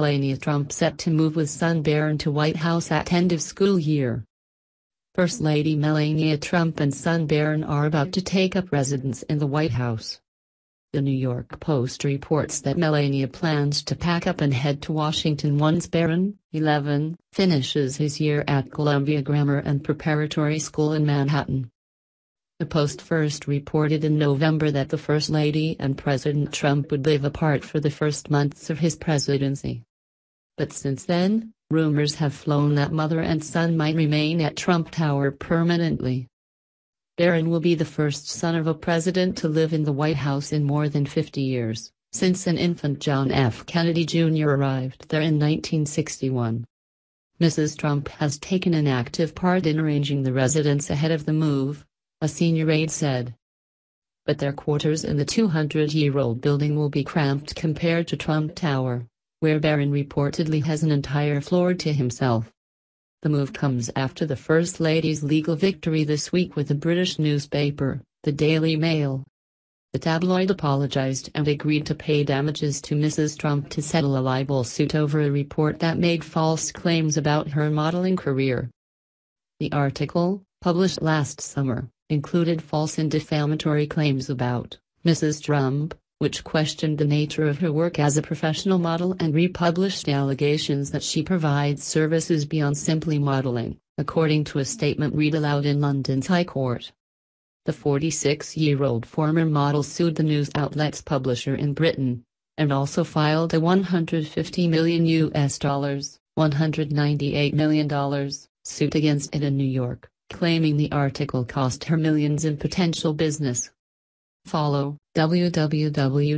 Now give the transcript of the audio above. Melania Trump set to move with son Barron to White House at end of school year. First Lady Melania Trump and son Barron are about to take up residence in the White House. The New York Post reports that Melania plans to pack up and head to Washington once Barron, 11, finishes his year at Columbia Grammar and Preparatory School in Manhattan. The Post first reported in November that the First Lady and President Trump would live apart for the first months of his presidency. But since then, rumors have flown that mother and son might remain at Trump Tower permanently. Barron will be the first son of a president to live in the White House in more than 50 years, since an infant John F. Kennedy Jr. arrived there in 1961. Mrs. Trump has taken an active part in arranging the residence ahead of the move, a senior aide said. But their quarters in the 200-year-old building will be cramped compared to Trump Tower, where Barron reportedly has an entire floor to himself. The move comes after the First Lady's legal victory this week with the British newspaper, the Daily Mail. The tabloid apologized and agreed to pay damages to Mrs. Trump to settle a libel suit over a report that made false claims about her modeling career. The article, published last summer, included false and defamatory claims about Mrs. Trump, which questioned the nature of her work as a professional model and republished allegations that she provides services beyond simply modeling, according to a statement read aloud in London's High Court. The 46-year-old former model sued the news outlet's publisher in Britain, and also filed a $150 million ($198 million) suit against it in New York, claiming the article cost her millions in potential business. Follow www.news.com.o.